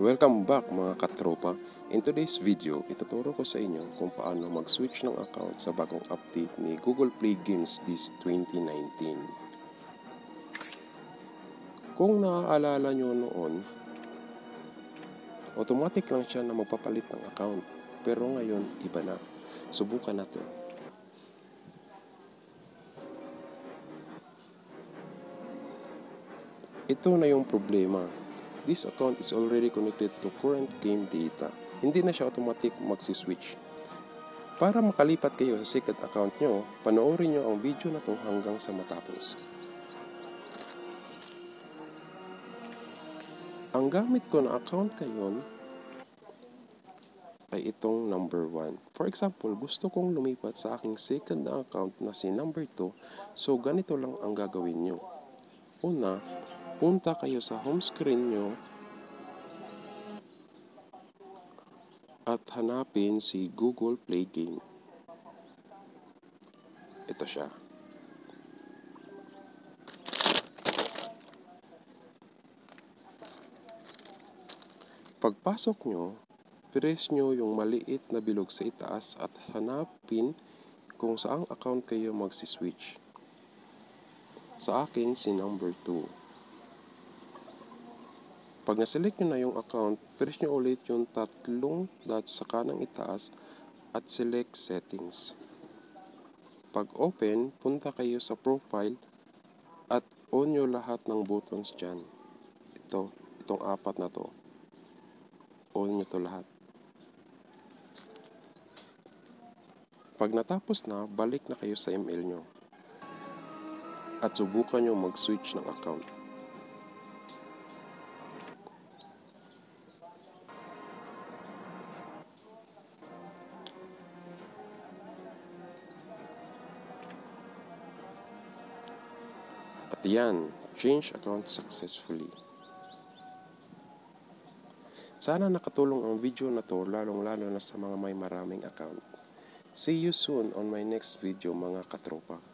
Welcome back mga katropa. In today's video, ituturo ko sa inyo kung paano mag-switch ng account sa bagong update ni Google Play Games this 2019. Kung naaalala nyo noon, automatic lang siya na magpapalit ng account. Pero ngayon, iba na. Subukan natin. Ito na yung problema. This account is already connected to current game data. Hindi na siya automatic magsiswitch. Para makalipat kayo sa second account nyo, panoorin nyo ang video na to hanggang sa matapos. Ang gamit ko na account kayon ay itong number 1. For example, gusto kong lumipat sa aking second account na si number 2, so ganito lang ang gagawin nyo. Una, punta kayo sa home screen nyo at hanapin si Google Play Game. Ito siya. Pagpasok nyo, press nyo yung maliit na bilog sa itaas at hanapin kung saang account kayo magsiswitch. Sa akin, si number 2. Pag naselect nyo na yung account, press nyo ulit yung tatlong dots sa kanang itaas at select settings. Pag open, punta kayo sa profile at on nyo lahat ng buttons dyan. Itong apat na to. On nyo to lahat. Pag natapos na, balik na kayo sa ML nyo at subukan nyo mag-switch ng account. At yan, change account successfully. Sana nakatulong ang video na to, lalong-lalo na sa mga may maraming account. See you soon on my next video mga katropa.